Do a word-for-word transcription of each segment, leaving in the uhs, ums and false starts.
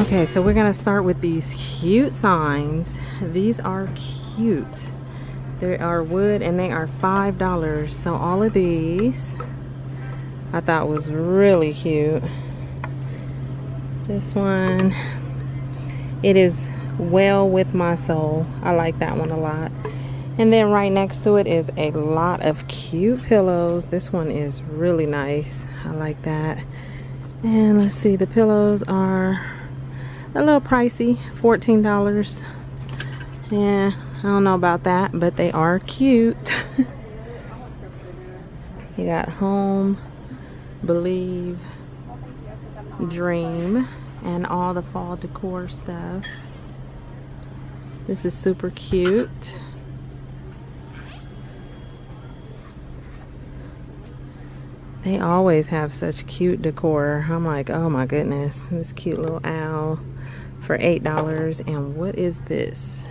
Okay, so we're gonna start with these cute signs. These are cute. They are wood and they are five dollars. So all of these I thought was really cute. This one, it is well with my soul. I like that one a lot. And then right next to it is a lot of cute pillows. This one is really nice. I like that. And let's see, the pillows are a little pricey, fourteen dollars. Yeah, I don't know about that, but they are cute. You got home, believe, dream, and all the fall decor stuff. This is super cute. They always have such cute decor. I'm like, oh my goodness, this cute little owl for eight dollars. And what is this?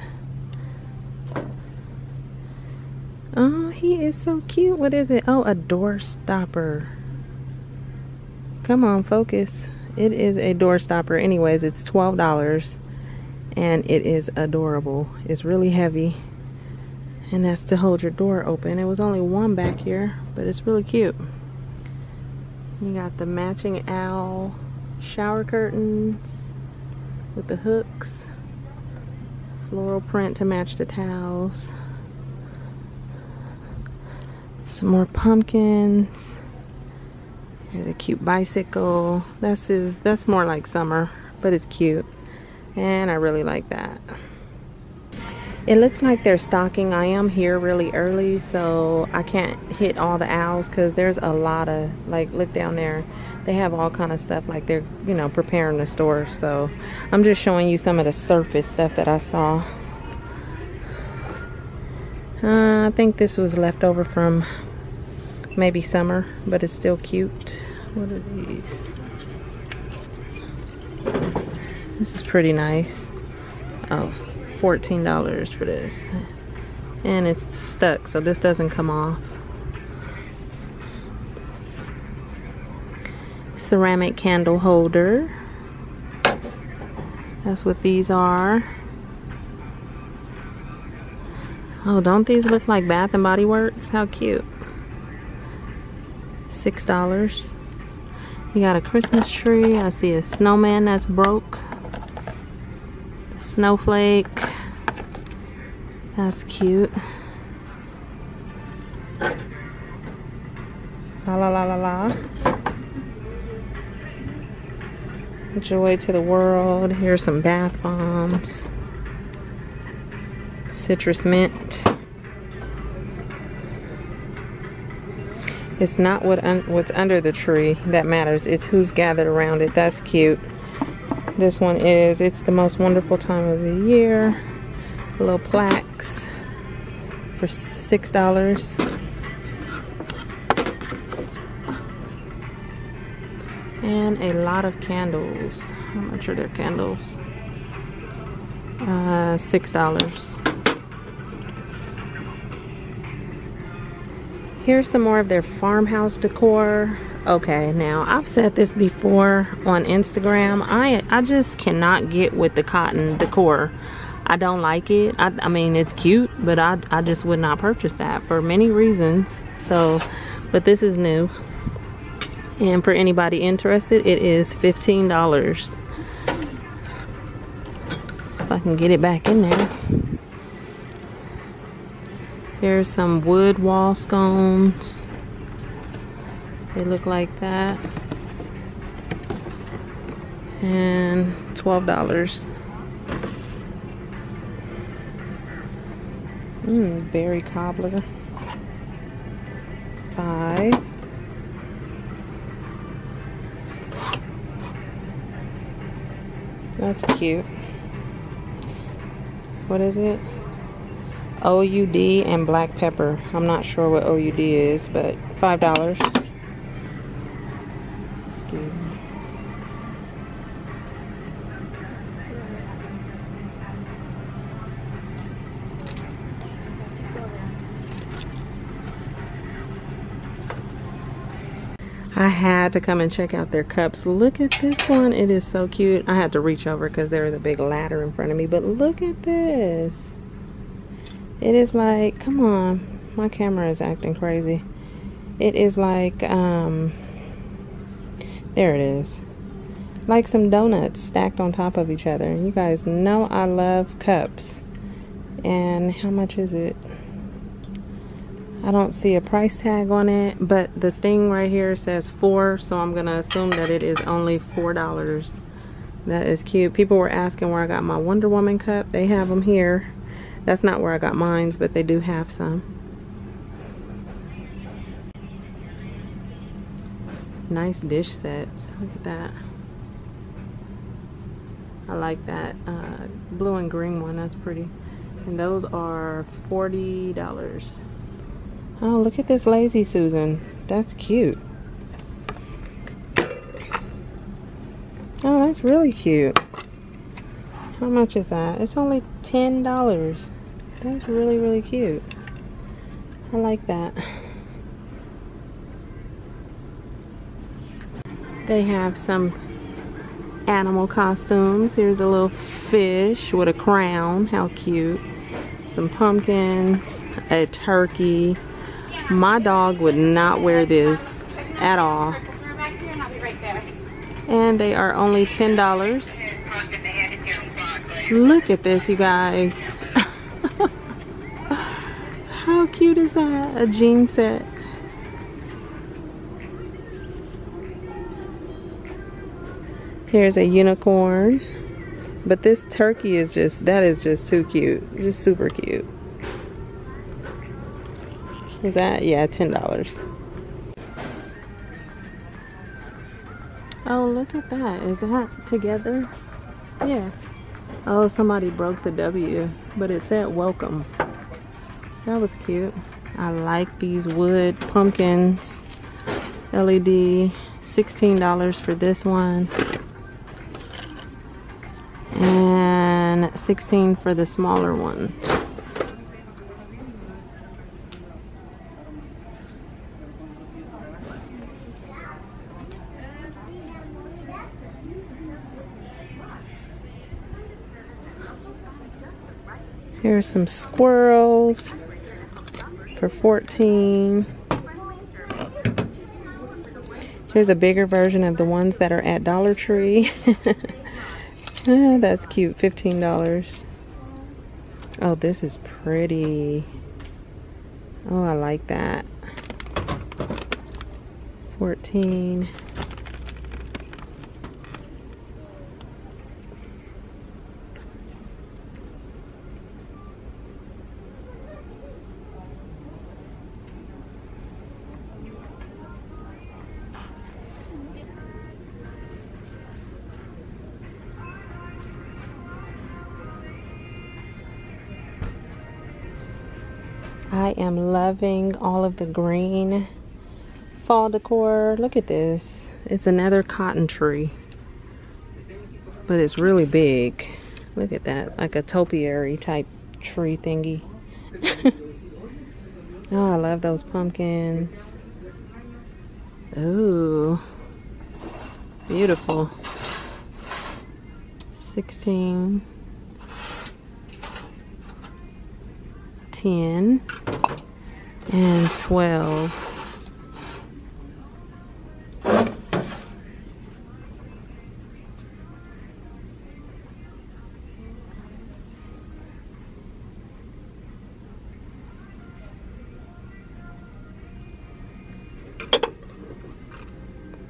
Oh, he is so cute. What is it? Oh, a door stopper. Come on, focus. It is a door stopper. Anyways, it's twelve dollars and it is adorable. It's really heavy and that's to hold your door open. It was only one back here, but it's really cute. You got the matching owl shower curtains with the hooks, floral print to match the towels, some more pumpkins. There's a cute bicycle. That's is that's more like summer, but it's cute and I really like that. It looks like they're stocking. I am here really early, so I can't hit all the owls because there's a lot of, like, look down there, they have all kind of stuff, like they're, you know, preparing the store. So I'm just showing you some of the surface stuff that I saw. uh, I think this was left over from maybe summer, but it's still cute. What are these? This is pretty nice. Oh, fourteen dollars for this, and it's stuck, so this doesn't come off. Ceramic candle holder, that's what these are. Oh, don't these look like Bath and Body Works? How cute. Six dollars. You got a Christmas tree. I see a snowman that's broke. Snowflake, that's cute. La la la la la. Joy to the world. Here's some bath bombs. Citrus mint. It's not what un what's under the tree that matters. It's who's gathered around it. That's cute. This one is, it's the most wonderful time of the year. Little plaques for six dollars. And a lot of candles. How much are their candles? Uh, six dollars. Here's some more of their farmhouse decor. Okay, now I've said this before on Instagram, I I just cannot get with the cotton decor. I don't like it. I, I mean, it's cute, but I, I just would not purchase that for many reasons. So, but this is new, and for anybody interested, it is fifteen dollars. If I can get it back in there. Here's some wood wall scones. They look like that, and twelve dollars. Mm, berry cobbler, five. That's cute. What is it? O U D and black pepper. I'm not sure what O U D is, but five dollars. I had to come and check out their cups. Look at this one. It is so cute. I had to reach over because there is a big ladder in front of me. But look at this. It is like, come on. My camera is acting crazy. It is like, um, there it is. Like some donuts stacked on top of each other. And you guys know I love cups. And how much is it? I don't see a price tag on it, but the thing right here says four, so I'm gonna assume that it is only four dollars. That is cute. People were asking where I got my Wonder Woman cup. They have them here. That's not where I got mine, but they do have some. Nice dish sets. Look at that. I like that uh, blue and green one. That's pretty. And those are forty dollars. Oh, look at this Lazy Susan. That's cute. Oh, that's really cute. How much is that? It's only ten dollars. That's really, really cute. I like that. They have some animal costumes. Here's a little fish with a crown. How cute. Some pumpkins, a turkey. My dog would not wear this at all. And they are only ten dollars. Look at this, you guys. How cute is that? A jean set. Here's a unicorn. But this turkey is just, that is just too cute. Just super cute. Was that? Yeah, ten dollars. Oh, look at that. Is that together? Yeah. Oh, somebody broke the W, but it said welcome. That was cute. I like these wood pumpkins. L E D. sixteen dollars for this one. And sixteen dollars for the smaller ones. Here's some squirrels for fourteen dollars. Here's a bigger version of the ones that are at Dollar Tree. That's cute, fifteen dollars. Oh, this is pretty. Oh, I like that. fourteen dollars. I am loving all of the green fall decor. Look at this. It's another cotton tree. But it's really big. Look at that. Like a topiary type tree thingy. Oh, I love those pumpkins. Ooh. Beautiful. sixteen. ten and twelve.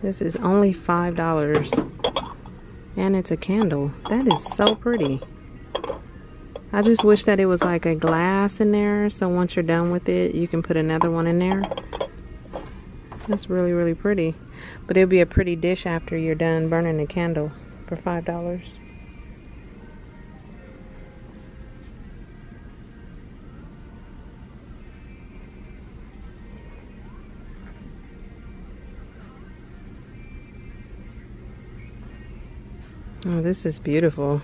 This is only five dollars and it's a candle. That is so pretty. I just wish that it was like a glass in there, so once you're done with it, you can put another one in there. That's really, really pretty. But it'll be a pretty dish after you're done burning the candle for five dollars. Oh, this is beautiful.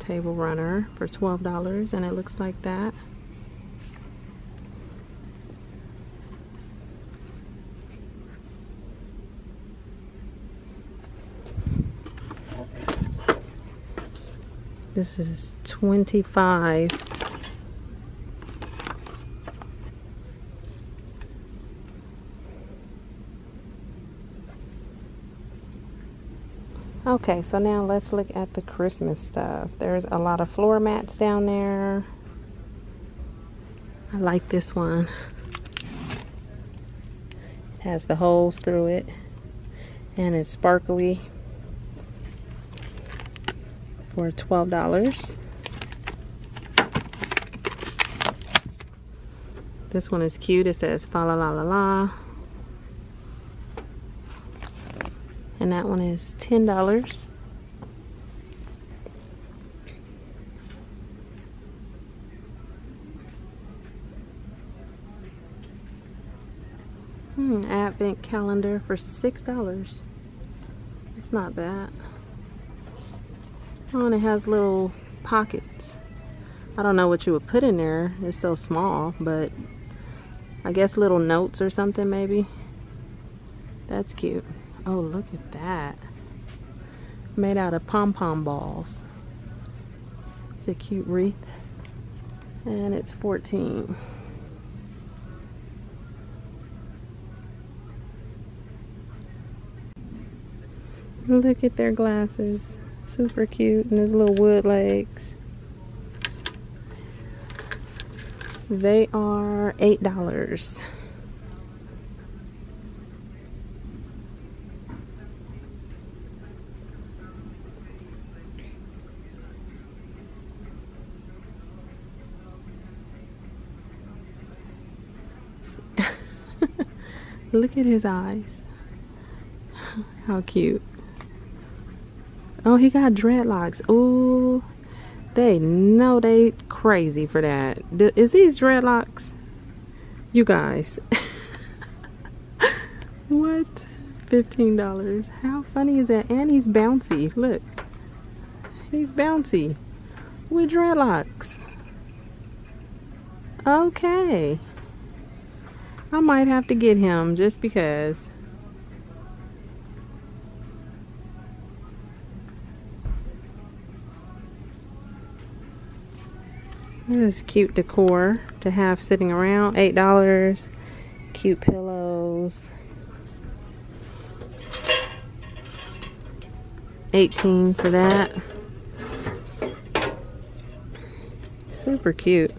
Table runner for twelve dollars, and it looks like that. This is twenty-five. Okay, so now let's look at the Christmas stuff. There's a lot of floor mats down there. I like this one. It has the holes through it and it's sparkly for twelve dollars. This one is cute. It says fa la la la la. And that one is ten dollars. Hmm, advent calendar for six dollars. It's not bad. Oh, and it has little pockets. I don't know what you would put in there. It's so small, but I guess little notes or something maybe. That's cute. Oh, look at that. Made out of pom-pom balls. It's a cute wreath. And it's fourteen dollars. Look at their glasses. Super cute, and his little wood legs. They are eight dollars. Look at his eyes. How cute. Oh, he got dreadlocks. Ooh, they know they crazy for that. Is these dreadlocks? You guys. What? fifteen dollars. How funny is that? And he's bouncy. Look. He's bouncy. With dreadlocks. Okay. I might have to get him just because. This is cute decor to have sitting around. eight dollars. Cute pillows. eighteen dollars for that. Super cute.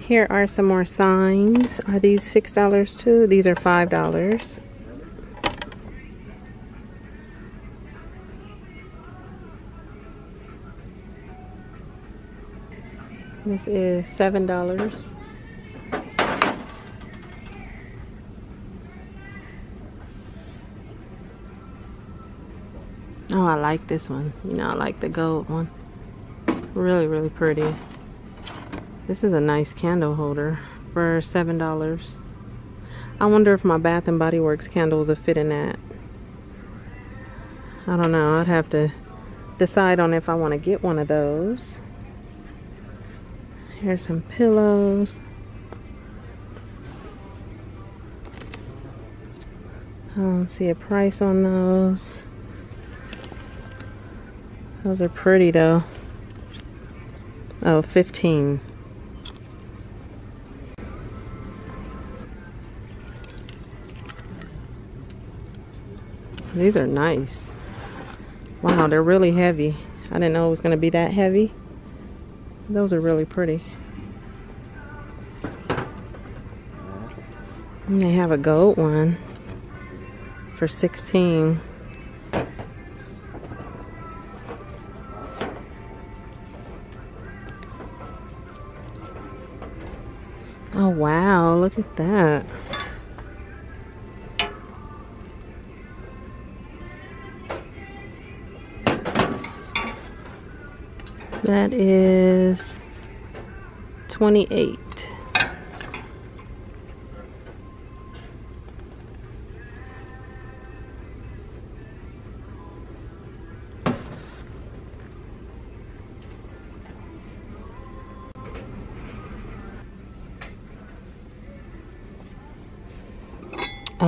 Here are some more signs. Are these six dollars too? These are five dollars. This is seven dollars. Oh, I like this one. You know, I like the gold one. Really, really pretty. This is a nice candle holder for seven dollars. I wonder if my Bath and Body Works candles will fit in that. I don't know. I'd have to decide on if I want to get one of those. Here's some pillows. I don't see a price on those. Those are pretty though. Oh, fifteen dollars. These are nice. Wow, they're really heavy. I didn't know it was going to be that heavy. Those are really pretty. And they have a gold one for sixteen dollars. Oh, wow, look at that. That is twenty-eight dollars.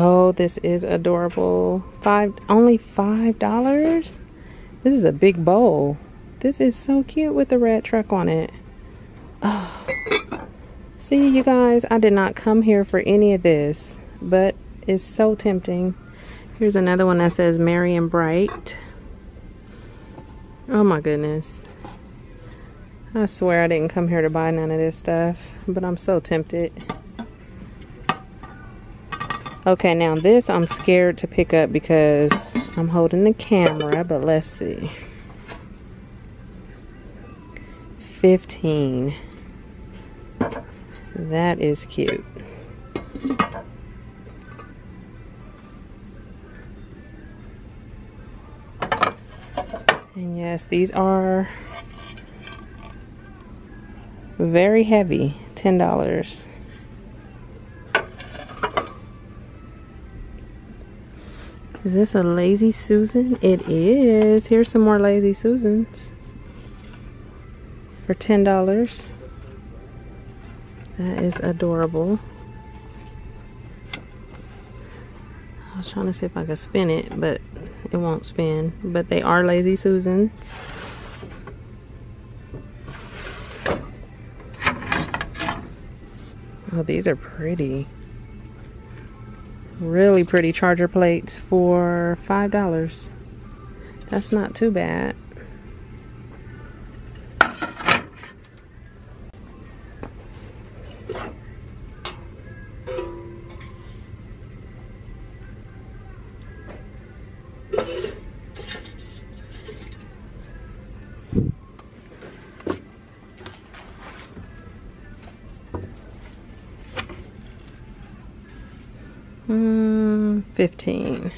Oh, this is adorable. Five, only five dollars? This is a big bowl. This is so cute with the red truck on it. Oh. See, you guys, I did not come here for any of this, but it's so tempting. Here's another one that says Merry and Bright. Oh my goodness. I swear I didn't come here to buy none of this stuff, but I'm so tempted. Okay, now this I'm scared to pick up because I'm holding the camera, but let's see. fifteen. That is cute. And yes, these are very heavy. ten dollars. Is this a Lazy Susan? It is. Here's some more Lazy Susans for ten dollars. That is adorable. I was trying to see if I could spin it, but it won't spin. But they are Lazy Susans. Oh, these are pretty. Really pretty charger plates for five dollars. That's not too bad. Mm, fifteen.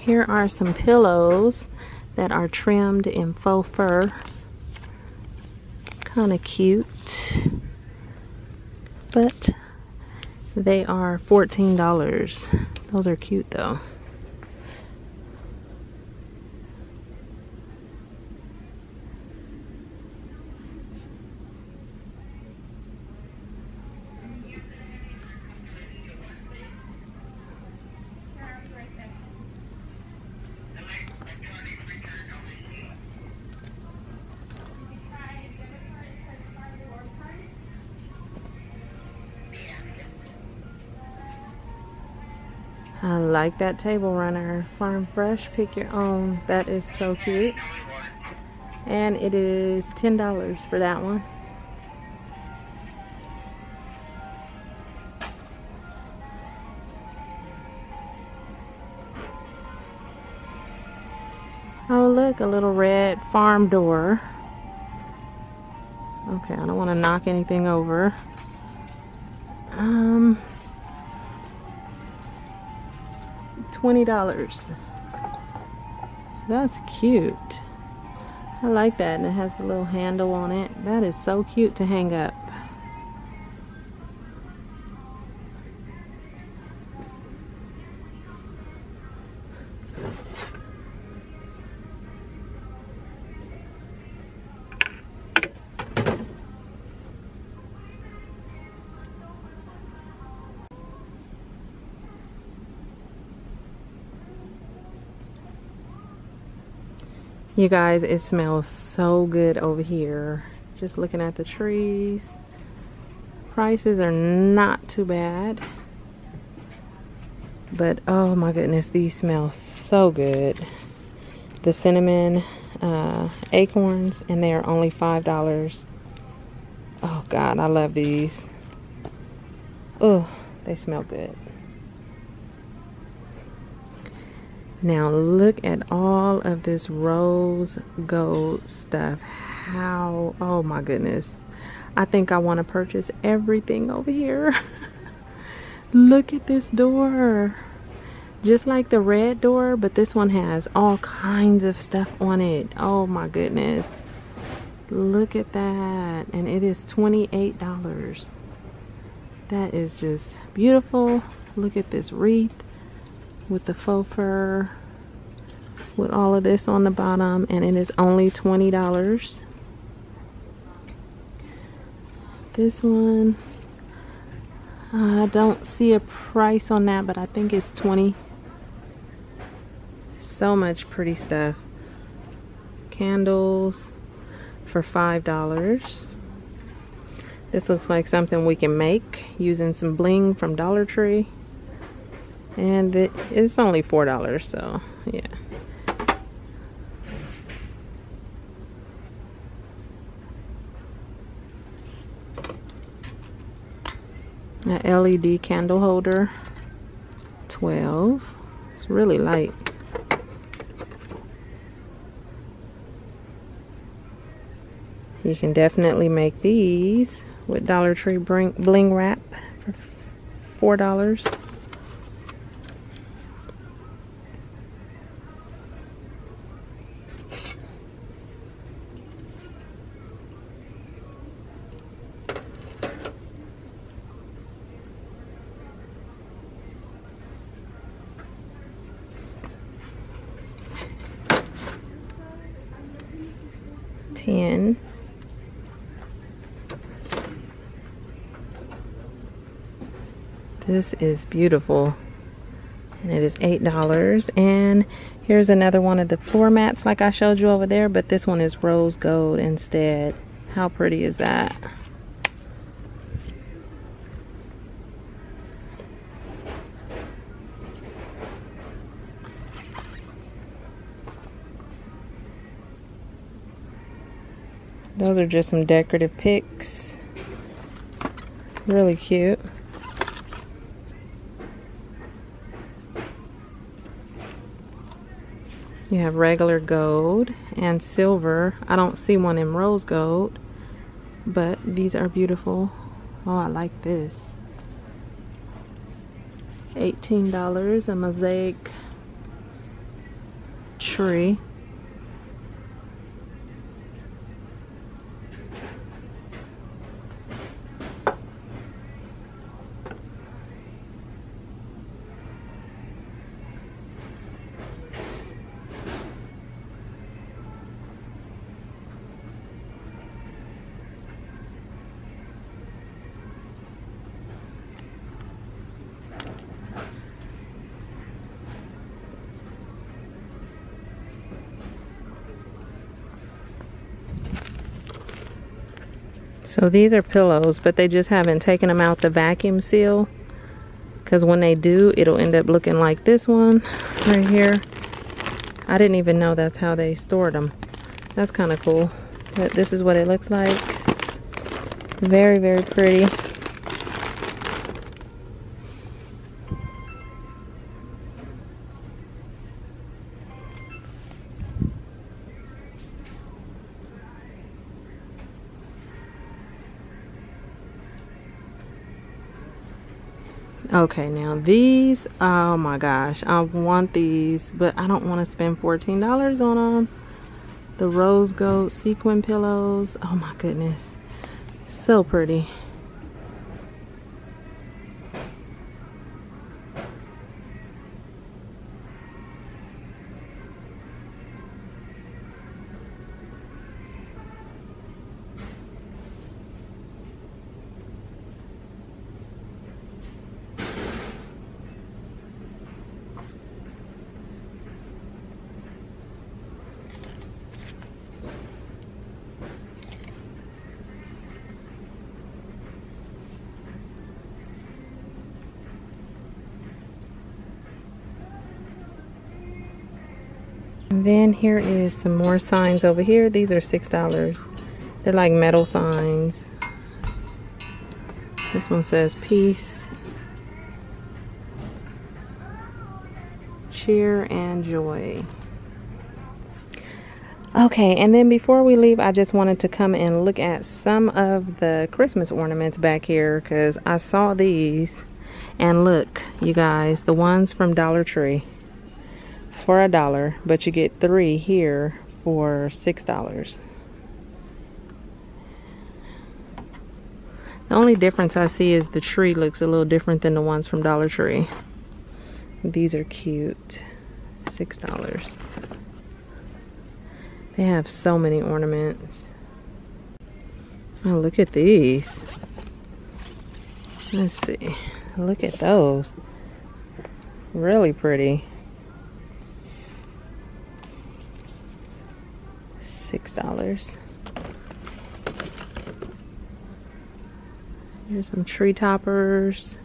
Here are some pillows that are trimmed in faux fur. Kind of cute. But they are fourteen dollars. Those are cute though. I like that table runner. Farm Fresh, pick your own. That is so cute. And it is ten dollars for that one. Oh look, a little red farm door. Okay, I don't want to knock anything over. Um... twenty dollars. That's cute. I like that, and it has a little handle on it. That is so cute to hang up. You guys, it smells so good over here. Just looking at the trees. Prices are not too bad. But oh my goodness, these smell so good. The cinnamon uh, acorns, and they are only five dollars. Oh God, I love these. Oh, they smell good. Now look at all of this rose gold stuff. How, oh my goodness. I think I want to purchase everything over here. Look at this door. just like the red door, but this one has all kinds of stuff on it. Oh my goodness, look at that. And it is twenty-eight dollars. That is just beautiful. Look at this wreath with the faux fur, with all of this on the bottom, and it is only twenty dollars. This one, I don't see a price on that, but I think it's twenty dollars. So much pretty stuff. Candles for five dollars. This looks like something we can make using some bling from Dollar Tree. And it, it's only four dollars, so yeah. A L E D candle holder, twelve dollars. It's really light. You can definitely make these with Dollar Tree bling, bling wrap for four dollars. ten. This is beautiful, and it is eight dollars. And here's another one of the floor mats like I showed you over there, but this one is rose gold instead. How pretty is that? Those are just some decorative picks. Really cute. You have regular gold and silver. I don't see one in rose gold, but these are beautiful. Oh, I like this. eighteen dollars, a mosaic tree. So these are pillows, but they just haven't taken them out the vacuum seal, because when they do, it'll end up looking like this one right here. I didn't even know that's how they stored them. That's kind of cool, but this is what it looks like. Very, very pretty. Okay, now these, oh my gosh, I want these, but I don't want to spend fourteen dollars on them. The rose gold sequin pillows, oh my goodness, so pretty. And then here is some more signs over here. These are six dollars. They're like metal signs. This one says peace, cheer, and joy. Okay, and then before we leave, I just wanted to come and look at some of the Christmas ornaments back here, because I saw these And look, you guys, the ones from Dollar Tree for a dollar, but you get three here for six dollars. The only difference I see is the tree looks a little different than the ones from Dollar Tree. These are cute. Six dollars. They have so many ornaments. Oh, look at these. Let's see. Look at those. Really pretty. Six dollars. Here's some tree toppers.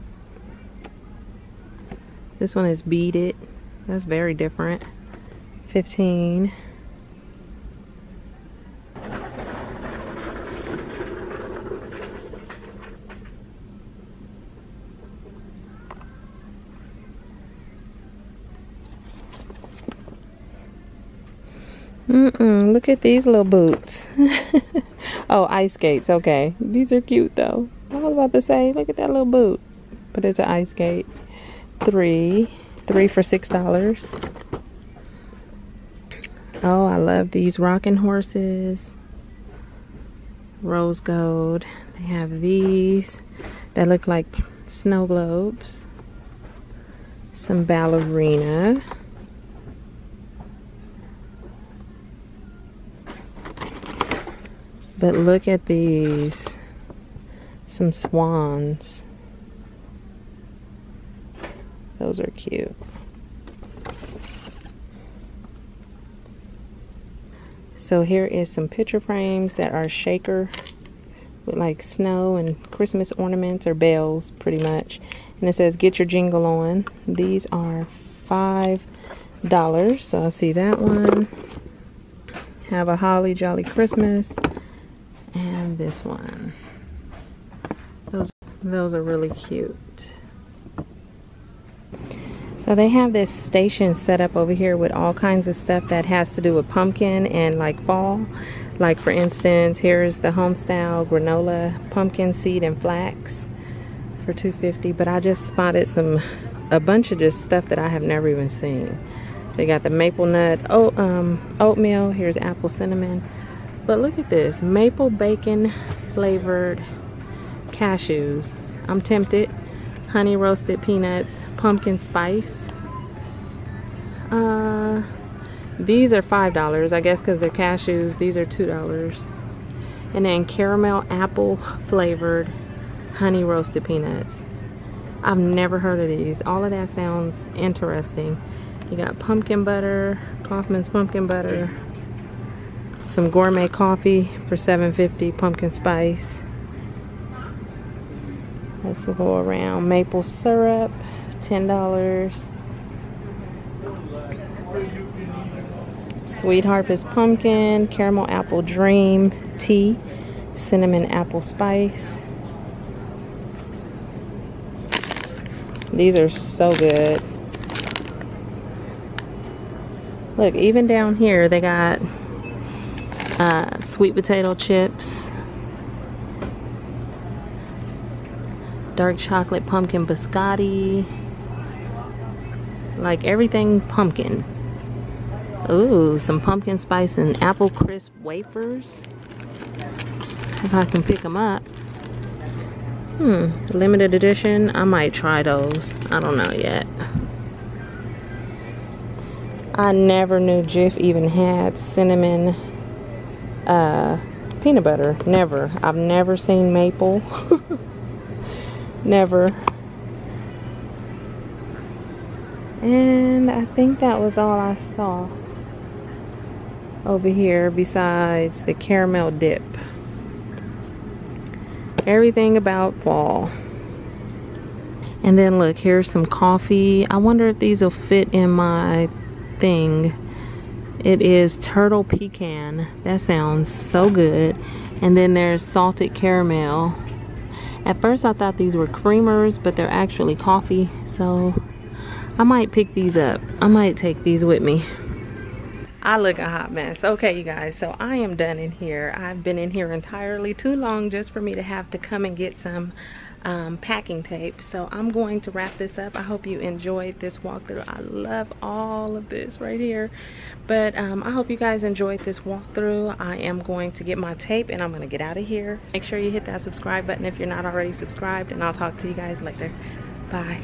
This one is beaded. That's very different. fifteen. Mm-mm, look at these little boots. Oh, ice skates. Okay. These are cute though. I was about to say, look at that little boot. But it's an ice skate. Three. Three for six dollars. Oh, I love these rocking horses. Rose gold. They have these that look like snow globes. Some ballerina. But look at these. Some swans. Those are cute. So here is some picture frames that are shaker with like snow and Christmas ornaments or bells pretty much. And it says get your jingle on. These are five dollars. So I see that one. Have a holly jolly Christmas. And this one. Those, those are really cute. So they have this station set up over here with all kinds of stuff that has to do with pumpkin and like fall. Like for instance, here's the homestyle granola, pumpkin seed and flax for two fifty. But I just spotted some, a bunch of just stuff that I have never even seen. So you got the maple nut, oat, um, oatmeal, here's apple cinnamon. But look at this, maple bacon flavored cashews. I'm tempted. Honey roasted peanuts, pumpkin spice. Uh, these are five dollars, I guess because they're cashews. These are two dollars. And then caramel apple flavored honey roasted peanuts. I've never heard of these. All of that sounds interesting. You got pumpkin butter, Kaufman's pumpkin butter. Some gourmet coffee for seven fifty, pumpkin spice. Let's go around. Maple syrup, ten dollars. Sweet Harvest Pumpkin, Caramel Apple Dream Tea, Cinnamon Apple Spice. These are so good. Look, even down here they got uh, sweet potato chips. Dark chocolate pumpkin biscotti. Like everything pumpkin. Ooh, some pumpkin spice and apple crisp wafers. If I can pick them up. Hmm, limited edition. I might try those. I don't know yet. I never knew Jif even had cinnamon uh, peanut butter. Never. I've never seen maple. Never. And I think that was all I saw over here besides the caramel dip. Everything about fall. And then look, here's some coffee. I wonder if these will fit in my thing. It is turtle pecan. That sounds so good. And then there's salted caramel. At first I thought these were creamers, but they're actually coffee. So I might pick these up. I might take these with me. I look a hot mess. Okay, you guys, so I am done in here. I've been in here entirely too long just for me to have to come and get some um, packing tape. So I'm going to wrap this up. I hope you enjoyed this walkthrough. I love all of this right here. But um, I hope you guys enjoyed this walkthrough. I am going to get my tape and I'm going to get out of here. Make sure you hit that subscribe button if you're not already subscribed, and I'll talk to you guys later. Bye.